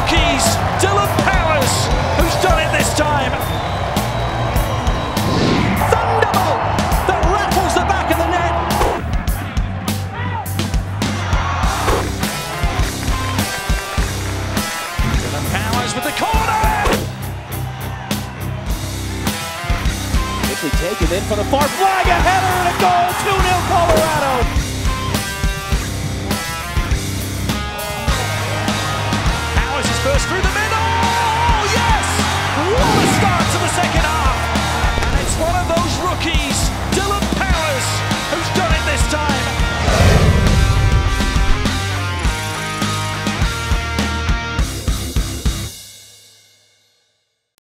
Rockies, Dillon Powers, who's done it this time. Thunderbolt that rattles the back of the net. Dillon Powers with the corner. Quickly taken in for the far flag, a header and a goal, 2-0 Colorado. First through the middle, oh yes! What a start to the second!